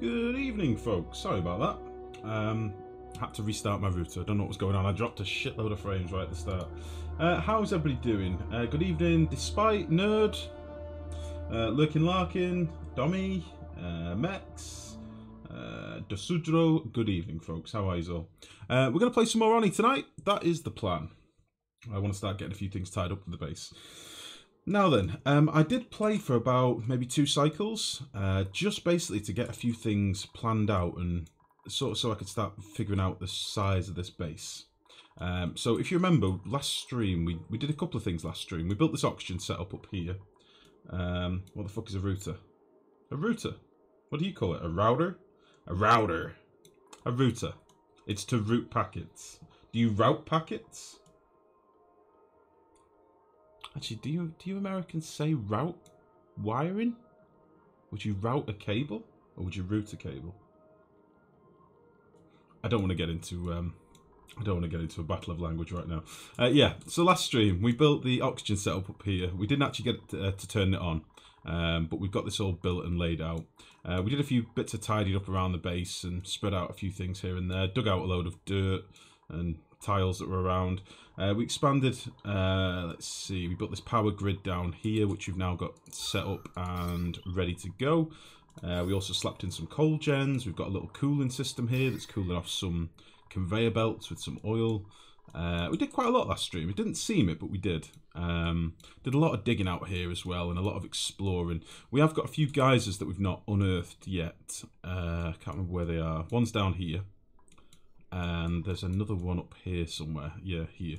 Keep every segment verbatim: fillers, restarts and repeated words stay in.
Good evening, folks. Sorry about that. Um, had to restart my router. I don't know what was going on. I dropped a shitload of frames right at the start. Uh, how's everybody doing? Uh, good evening, Despite, Nerd, uh, Lurkin Larkin, Dommy, uh, Mex, uh, Dasudro. Good evening, folks. How are you all? Uh, we're going to play some more Ronnie tonight. That is the plan. I want to start getting a few things tied up with the base. Now then, um, I did play for about maybe two cycles, uh, just basically to get a few things planned out and sort of so I could start figuring out the size of this base. Um, so if you remember, last stream, we, we did a couple of things last stream. We built this oxygen setup up here. Um, what the fuck is a router? A router? What do you call it? A router? A router. A router. It's to route packets. Do you route packets? Actually, do you do you Americans say route wiring? Would you route a cable or would you route a cable? I don't want to get into um, I don't want to get into a battle of language right now. Uh, yeah, so last stream we built the oxygen setup up here. We didn't actually get to, uh, to turn it on, um, but we've got this all built and laid out. Uh, we did a few bits of tidying up around the base and spread out a few things here and there. Dug out a load of dirt and tiles that were around. Uh, we expanded, uh, let's see, we built this power grid down here, which we've now got set up and ready to go. Uh, we also slapped in some coal gens. We've got a little cooling system here that's cooling off some conveyor belts with some oil. Uh, we did quite a lot last stream. It didn't seem it, but we did. Um, did a lot of digging out here as well and a lot of exploring. We have got a few geysers that we've not unearthed yet. Uh, can't remember where they are. One's down here. And there's another one up here somewhere. Yeah, here.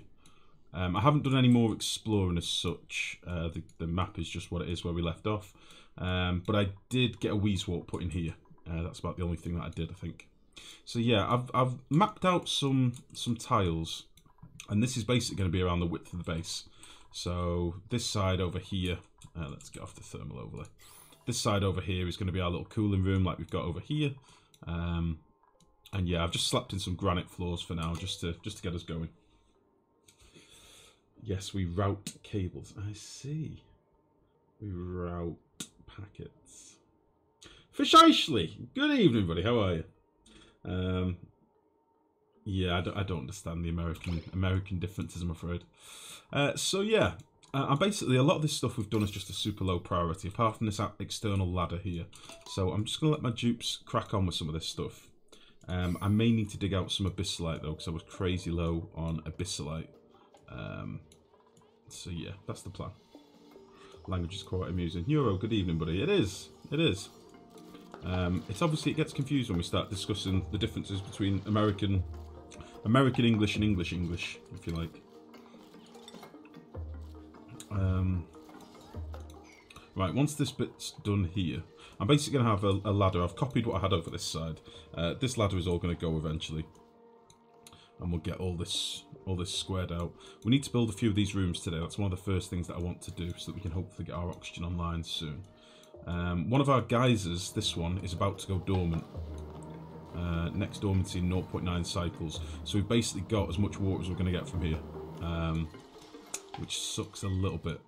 Um, I haven't done any more exploring as such. Uh, the, the map is just what it is where we left off. Um, but I did get a wheezewort put in here. Uh, that's about the only thing that I did, I think. So yeah, I've, I've mapped out some, some tiles. And this is basically going to be around the width of the base. So this side over here. Uh, let's get off the thermal overlay. This side over here is going to be our little cooling room like we've got over here. Um... And yeah, I've just slapped in some granite floors for now, just to just to get us going. Yes, we route cables. I see. We route packets. Precisely. Good evening, buddy. How are you? Um, yeah, I don't, I don't understand the American American differences, I'm afraid. Uh, so yeah, uh, and basically a lot of this stuff we've done is just a super low priority, apart from this external ladder here. So I'm just gonna let my dupes crack on with some of this stuff. Um, I may need to dig out some abyssalite though, because I was crazy low on abyssalite. Um, so yeah, that's the plan. Language is quite amusing. Euro, good evening, buddy. It is. It is. Um, it's obviously, it gets confused when we start discussing the differences between American, American English and English English, if you like. Um, right, once this bit's done here, I'm basically going to have a, a ladder. I've copied what I had over this side. Uh, this ladder is all going to go eventually. And we'll get all this all this squared out. We need to build a few of these rooms today. That's one of the first things that I want to do so that we can hopefully get our oxygen online soon. Um, one of our geysers, this one, is about to go dormant. Uh, next dormancy in zero point nine cycles. So we've basically got as much water as we're going to get from here. Um, which sucks a little bit.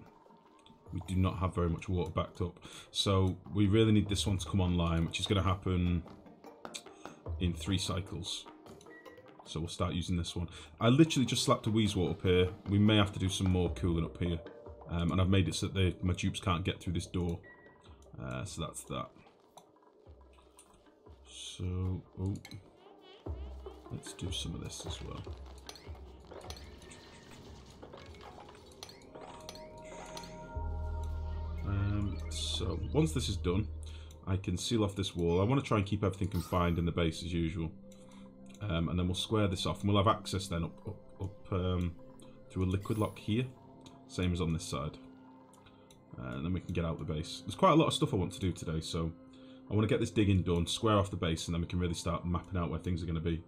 We do not have very much water backed up. So we really need this one to come online, which is going to happen in three cycles. So we'll start using this one. I literally just slapped a wheezewort up here. We may have to do some more cooling up here. Um, and I've made it so that they, my dupes can't get through this door. Uh, so that's that. So, oh, let's do some of this as well. Um, so once this is done, I can seal off this wall. I want to try and keep everything confined in the base as usual, um, and then we'll square this off, and we'll have access then up, up, up um, through a liquid lock here, same as on this side, uh, and then we can get out the base. There's quite a lot of stuff I want to do today, so I want to get this digging done, square off the base, and then we can really start mapping out where things are going to be.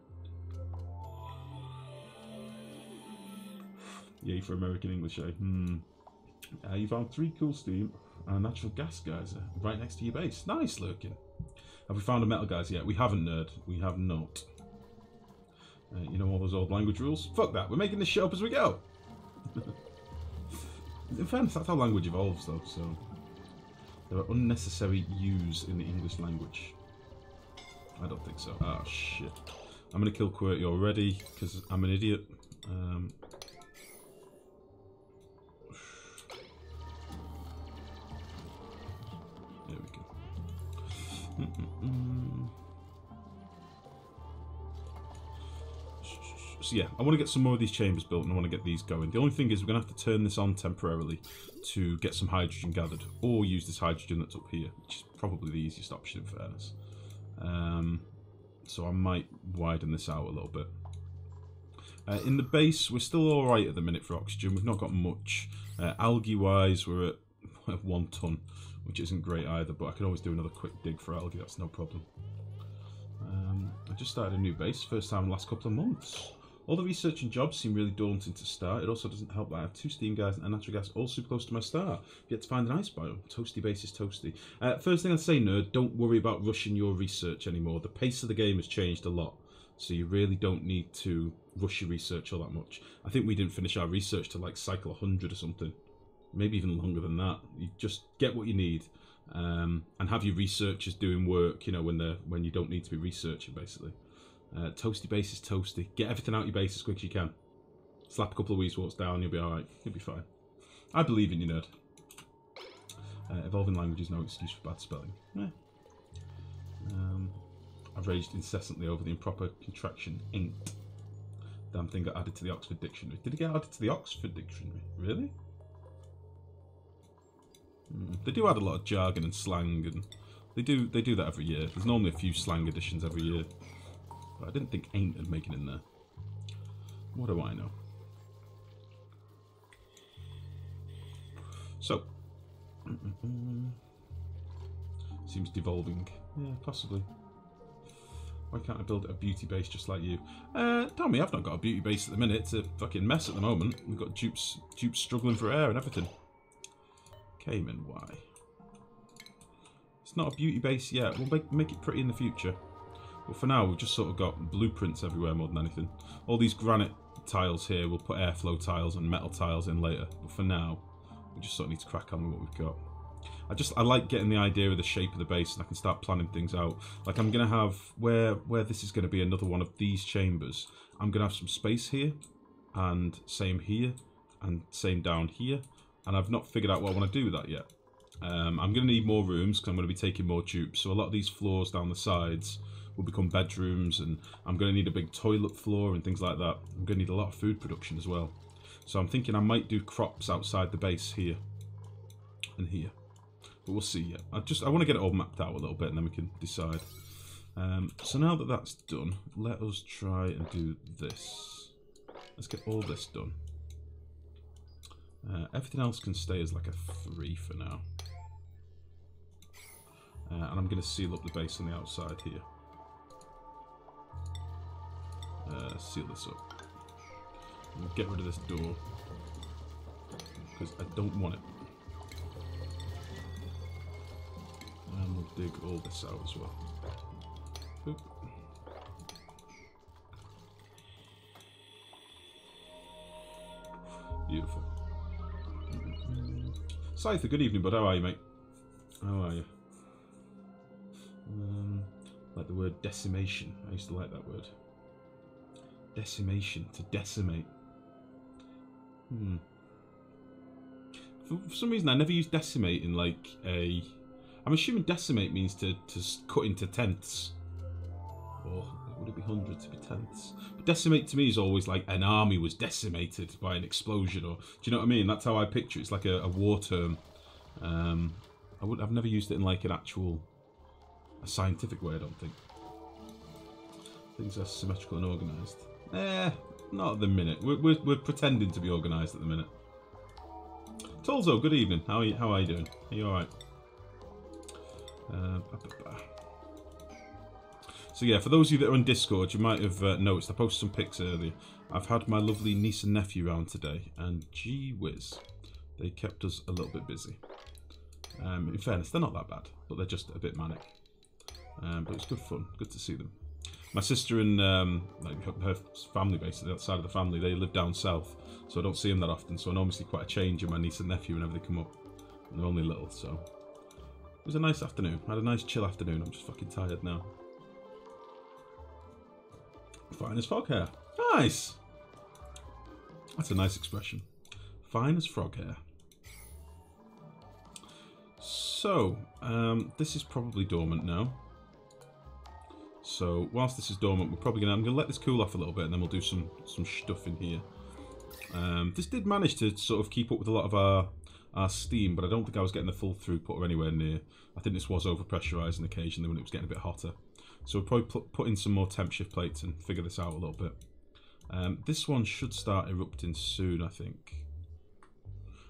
Yay for American English, eh? Hmm. Uh, you found three cool steam and a natural gas geyser right next to your base. Nice, Lurkin. Have we found a metal geyser yet? We haven't, nerd. We have not. Uh, you know all those old language rules? Fuck that. We're making this shit up as we go. In fairness, that's how language evolves, though. So there are unnecessary U's in the English language. I don't think so. Ah, shit. I'm going to kill Quirty already because I'm an idiot. Um, there we go. Mm-mm-mm. So yeah, I want to get some more of these chambers built and I want to get these going. The only thing is we're going to have to turn this on temporarily to get some hydrogen gathered, or use this hydrogen that's up here, which is probably the easiest option in fairness. Um, so I might widen this out a little bit. Uh, in the base, we're still alright at the minute for oxygen. We've not got much. Uh, algae-wise, we're at one ton, which isn't great either, but I could always do another quick dig for algae. That's no problem. Um, I just started a new base, first time in the last couple of months. All the research and jobs seem really daunting to start. It also doesn't help that I have two steam guys and natural gas all super close to my start. Yet to find an ice biome. Toasty base is toasty. Uh, first thing I'd say, nerd, don't worry about rushing your research anymore. The pace of the game has changed a lot. So you really don't need to rush your research all that much. I think we didn't finish our research to like cycle one hundred or something. Maybe even longer than that. You just get what you need. Um, and have your researchers doing work, you know, when, they're, when you don't need to be researching, basically. Uh, toasty base is toasty. Get everything out of your base as quick as you can. Slap a couple of wheezeworts down, you'll be alright. You'll be fine. I believe in you, nerd. Uh, evolving language is no excuse for bad spelling. Yeah. Um, I've raged incessantly over the improper contraction inked. Damn thing got added to the Oxford Dictionary. Did it get added to the Oxford Dictionary? Really? Mm. They do add a lot of jargon and slang, and they do they do that every year. There's normally a few slang editions every year. I didn't think ain't would make it in there. What do I know? So. Seems devolving. Yeah, possibly. Why can't I build a beauty base just like you? Uh, Tommy, I've not got a beauty base at the minute. It's a fucking mess at the moment. We've got dupes, dupes struggling for air and everything. Cayman, why? It's not a beauty base yet. We'll make, make it pretty in the future. But for now, we've just sort of got blueprints everywhere more than anything. All these granite tiles here, we'll put airflow tiles and metal tiles in later. But for now, we just sort of need to crack on with what we've got. I just, I like getting the idea of the shape of the base, and I can start planning things out. Like I'm going to have, where, where this is going to be another one of these chambers, I'm going to have some space here, and same here, and same down here. And I've not figured out what I want to do with that yet. Um, I'm going to need more rooms, because I'm going to be taking more tubes. So a lot of these floors down the sides will become bedrooms, and I'm going to need a big toilet floor and things like that. I'm going to need a lot of food production as well. So I'm thinking I might do crops outside the base here and here. But we'll see. I just I want to get it all mapped out a little bit and then we can decide. Um, so now that that's done, let us try and do this. Let's get all this done. Uh, everything else can stay as like a three for now. Uh, and I'm going to seal up the base on the outside here. Uh, seal this up. We'll get rid of this door because I don't want it. And we'll dig all this out as well. Boop. Beautiful. Scyther, good evening, bud. How are you, mate? How are you? Um, like the word decimation. I used to like that word. Decimation, to decimate. Hmm. For, for some reason, I never use decimate in like a. I'm assuming decimate means to to cut into tenths. Or would it be hundreds to be tenths? But decimate to me is always like an army was decimated by an explosion, or do you know what I mean? That's how I picture it. It's like a, a war term. Um, I would I've never used it in like an actual, a scientific way. I don't think things are symmetrical and organised. Eh, not at the minute. We're, we're, we're pretending to be organised at the minute. Tolzo, good evening. How are you, how are you doing? Are you alright? Uh, so yeah, for those of you that are on Discord, you might have uh, noticed I posted some pics earlier. I've had my lovely niece and nephew round today, and gee whiz, they kept us a little bit busy. Um, in fairness, they're not that bad, but they're just a bit manic. Um, but it's good fun, good to see them. My sister and um, like her family, basically, that side of the family, they live down south, so I don't see them that often. So I normally see quite a change in my niece and nephew whenever they come up. And they're only little, so it was a nice afternoon. I had a nice chill afternoon. I'm just fucking tired now. Fine as frog hair. Nice! That's a nice expression. Fine as frog hair. So, um, this is probably dormant now. So, whilst this is dormant, we're probably gonna... I'm gonna let this cool off a little bit, and then we'll do some, some stuff in here. Um, this did manage to sort of keep up with a lot of our, our steam, but I don't think I was getting the full throughput or anywhere near. I think this was over-pressurising occasionally when it was getting a bit hotter. So we'll probably put, put in some more temp shift plates and figure this out a little bit. Um, this one should start erupting soon, I think.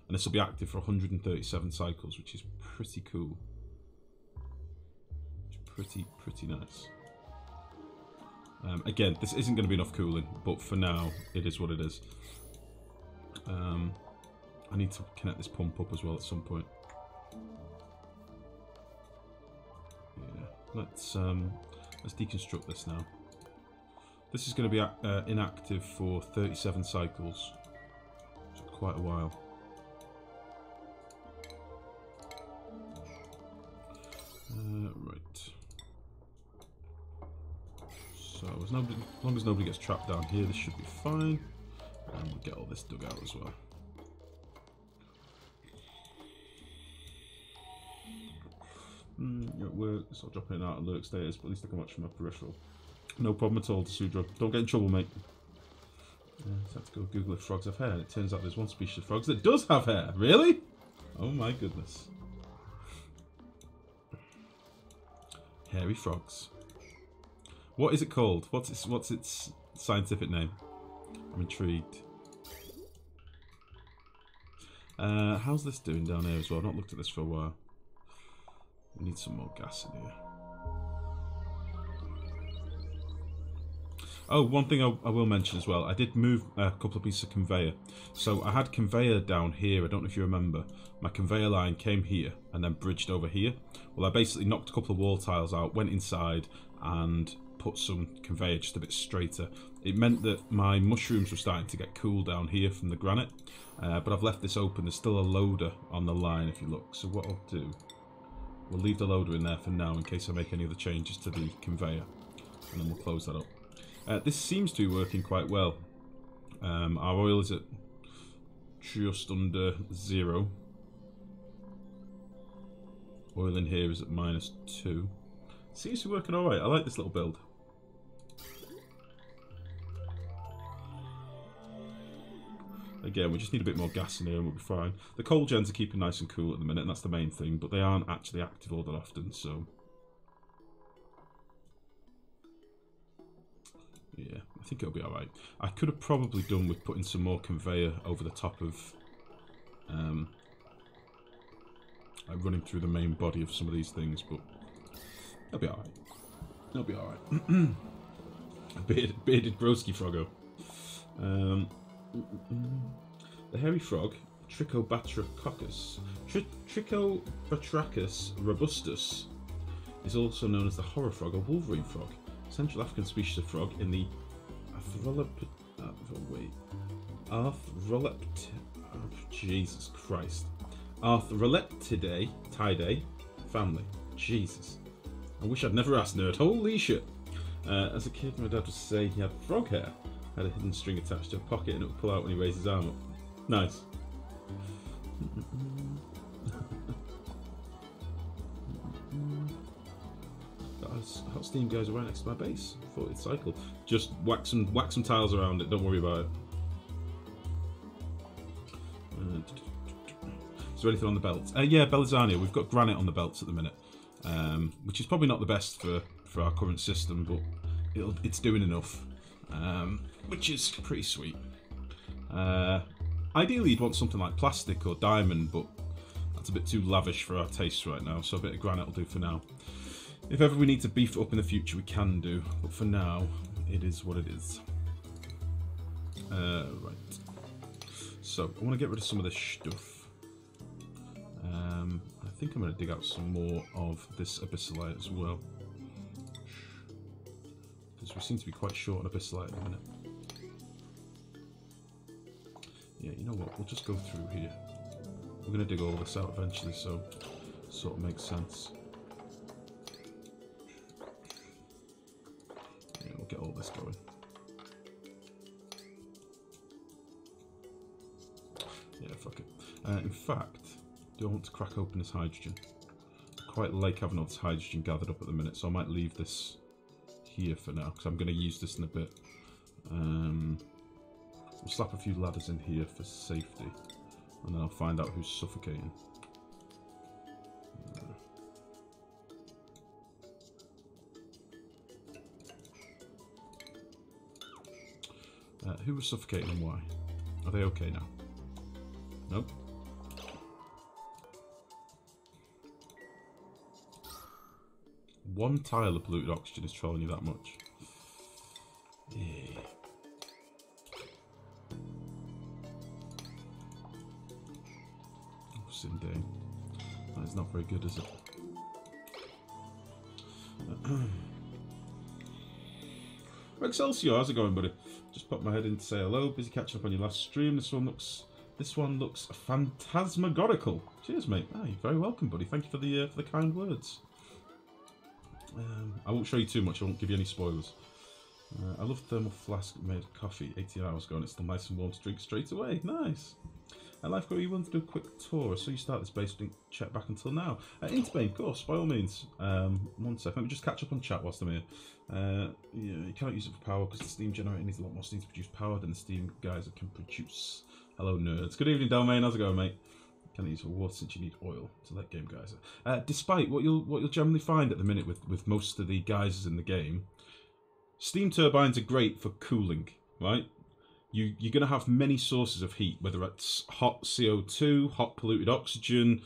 And this will be active for one hundred thirty-seven cycles, which is pretty cool. It's pretty, pretty nice. Um, again, this isn't going to be enough cooling, but for now, it is what it is. Um, I need to connect this pump up as well at some point. Yeah, let's um, let's deconstruct this now. This is going to be uh, inactive for thirty-seven cycles, so quite a while. Uh, right. So as, nobody, as long as nobody gets trapped down here, this should be fine. And we'll get all this dug out as well. Mm, it works. I'll drop in and out of lurk status, but at least I can watch from my peripheral. No problem at all, Sudra. Don't get in trouble, mate. Uh, so I have to go Google if frogs have hair, and it turns out there's one species of frogs that does have hair. Really? Oh my goodness. Hairy frogs. What is it called? What's its, what's its scientific name? I'm intrigued. Uh, how's this doing down here as well? I've not looked at this for a while. We need some more gas in here. Oh, one thing I, I will mention as well. I did move a couple of pieces of conveyor. So I had conveyor down here. I don't know if you remember. My conveyor line came here and then bridged over here. Well, I basically knocked a couple of wall tiles out, went inside and put some conveyor just a bit straighter. It meant that my mushrooms were starting to get cool down here from the granite, uh, but I've left this open. There's still a loader on the line if you look. So what I'll do, we'll leave the loader in there for now in case I make any other changes to the conveyor, and then we'll close that up. Uh, this seems to be working quite well. Um, our oil is at just under zero. Oil in here is at minus two. Seems to be working alright. I like this little build. Again, we just need a bit more gas in here and we'll be fine. The coal gens are keeping nice and cool at the minute, and that's the main thing, but they aren't actually active all that often, so... yeah, I think it'll be alright. I could have probably done with putting some more conveyor over the top of... Um, like running through the main body of some of these things, but... it'll be alright. It'll be alright. Bearded, bearded Broski Froggo. Um... Mm -mm. The hairy frog, Trichobatrachus. Tri Trichobatrachus robustus is also known as the horror frog or wolverine frog. Central African species of frog in the Arthrolept... Uh, wait. Arthrolept... Oh, Jesus Christ. Arthroleptidae Tidae family. Jesus. I wish I'd never asked, nerd. Holy shit. Uh, as a kid, my dad would say he had frog hair. Had a hidden string attached to a pocket and it would pull out when he raised his arm up. Nice. Hot steam goes right next to my base. fortieth cycle. Just whack some whack some tiles around it. Don't worry about it. And is there anything on the belts? Uh, yeah, Belizania. We've got granite on the belts at the minute, um, which is probably not the best for for our current system, but it'll, it's doing enough. Um, which is pretty sweet. Uh, ideally, you'd want something like plastic or diamond, but that's a bit too lavish for our tastes right now, so a bit of granite will do for now. If ever we need to beef it up in the future, we can do, but for now, it is what it is. Uh, right. So, I want to get rid of some of this stuff. Um, I think I'm going to dig out some more of this abyssalite as well. We seem to be quite short on abyssalite at the minute. Yeah, you know what? We'll just go through here. We're going to dig all this out eventually, so it sort of makes sense. Yeah, we'll get all this going. Uh, in fact, do I want to crack open this hydrogen? I quite like having all this hydrogen gathered up at the minute, so I might leave this here for now, because I'm going to use this in a bit. Um, we'll slap a few ladders in here for safety, and then I'll find out who's suffocating. Uh, Uh, who was suffocating and why? Are they okay now? Nope. One tile of polluted oxygen is trolling you that much. Yeah. Oh, Sindane. That is not very good, is it? Excelsior, how's it going, buddy? Just popped my head in to say hello. Busy catching up on your last stream. This one looks, this one looks phantasmagorical. Cheers, mate. Ah, you're very welcome, buddy. Thank you for the uh, for the kind words. Um, I won't show you too much. I won't give you any spoilers. Uh, I love thermal flask made of coffee. eighteen hours ago, and it's still nice and warm to drink straight away. Nice. Uh, Lifeguard, you wanted to do a quick tour, so you start this base link chat back until now. Uh, Interbane, of course, by all means. Um, one second, let me just catch up on chat whilst I'm here. Uh, yeah, you cannot use it for power because the steam generator needs a lot more steam to produce power than the steam geyser can produce. Hello, nerds. Good evening, Dalmain. How's it going, mate? You cannot use it for water since you need oil to let game geyser. Uh, despite what you'll what you'll generally find at the minute with with most of the geysers in the game, steam turbines are great for cooling, right? You, you're going to have many sources of heat, whether it's hot C O two, hot polluted oxygen,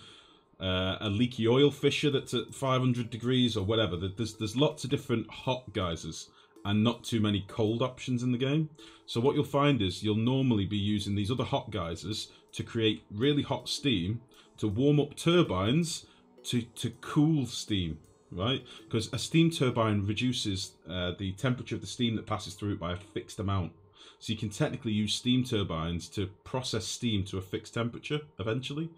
uh, a leaky oil fissure that's at five hundred degrees or whatever. There's, there's lots of different hot geysers and not too many cold options in the game. So what you'll find is you'll normally be using these other hot geysers to create really hot steam, to warm up turbines, to, to cool steam, right? Because a steam turbine reduces uh, the temperature of the steam that passes through it by a fixed amount. So you can technically use steam turbines to process steam to a fixed temperature eventually.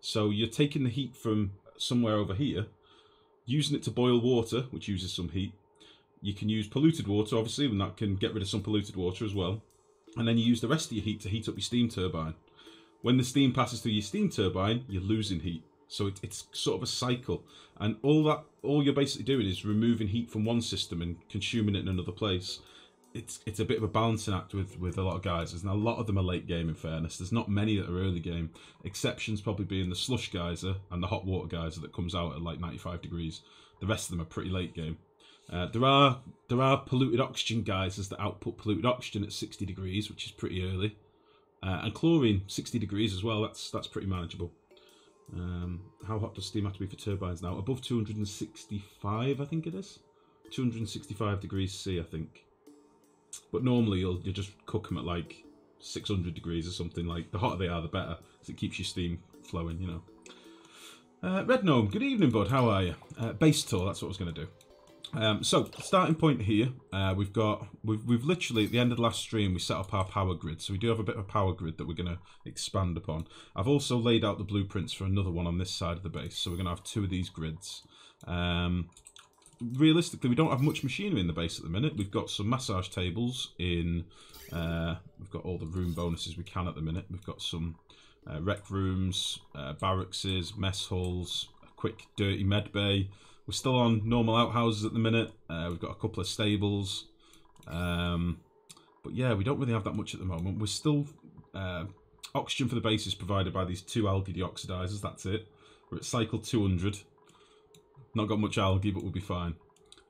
So you're taking the heat from somewhere over here, using it to boil water, which uses some heat. You can use polluted water, obviously, and that can get rid of some polluted water as well. And then you use the rest of your heat to heat up your steam turbine. When the steam passes through your steam turbine, you're losing heat. So it, it's sort of a cycle. And all that, all you're basically doing is removing heat from one system and consuming it in another place. It's it's a bit of a balancing act with, with a lot of geysers, and a lot of them are late game in fairness. There's not many that are early game. Exceptions probably being the slush geyser and the hot water geyser that comes out at like ninety-five degrees. The rest of them are pretty late game. Uh, there are there are polluted oxygen geysers that output polluted oxygen at sixty degrees, which is pretty early. Uh, and chlorine, sixty degrees as well, that's, that's pretty manageable. Um, how hot does steam have to be for turbines now? Above two hundred sixty-five, I think it is. two hundred sixty-five degrees C, I think. But normally you'll you just cook them at like six hundred degrees or something. Like the hotter they are, the better, because it keeps your steam flowing, you know. Uh, Red Gnome, good evening, bud. How are you? Uh, base tour. That's what I was going to do. Um, so starting point here, uh, we've got we've we've literally at the end of the last stream we set up our power grid. So we do have a bit of a power grid that we're going to expand upon. I've also laid out the blueprints for another one on this side of the base. So we're going to have two of these grids. Um, Realistically, we don't have much machinery in the base at the minute. We've got some massage tables in. Uh, we've got all the room bonuses we can at the minute. We've got some uh, rec rooms, uh, barrackses, mess halls, a quick dirty med bay. We're still on normal outhouses at the minute. Uh, we've got a couple of stables. Um, but yeah, we don't really have that much at the moment. We're still... Uh, oxygen for the base is provided by these two algae deoxidizers. That's it. We're at cycle two hundred. Not got much algae, but we'll be fine.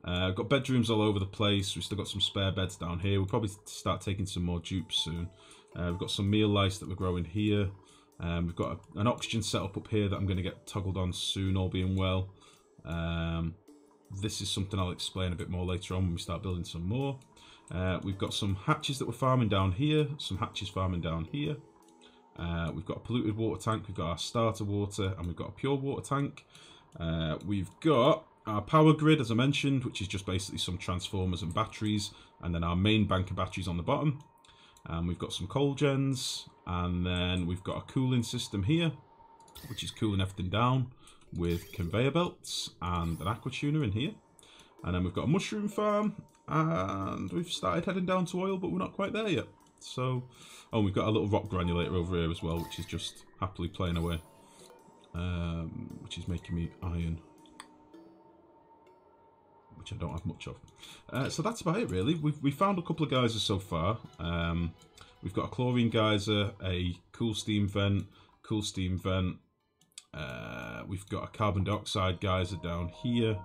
Uh, got bedrooms all over the place. We've still got some spare beds down here. We'll probably start taking some more dupes soon. Uh, we've got some meal lice that we're growing here. Um, we've got a, an oxygen setup up here that I'm going to get toggled on soon, all being well. Um, this is something I'll explain a bit more later on when we start building some more. Uh, we've got some hatches that we're farming down here. Some hatches farming down here. Uh, we've got a polluted water tank. We've got our starter water, and we've got a pure water tank. Uh, we've got our power grid, as I mentioned, which is just basically some transformers and batteries, and then our main bank of batteries on the bottom. And um, we've got some coal gens, and then we've got a cooling system here, which is cooling everything down with conveyor belts and an aqua tuner in here. And then we've got a mushroom farm, and we've started heading down to oil, but we're not quite there yet. So, oh, we've got a little rock granulator over here as well, which is just happily playing away, um, which is making me iron, which I don't have much of. Uh, so that's about it, really. We've we found a couple of geysers so far. Um, we've got a chlorine geyser, a cool steam vent, cool steam vent. Uh, we've got a carbon dioxide geyser down here.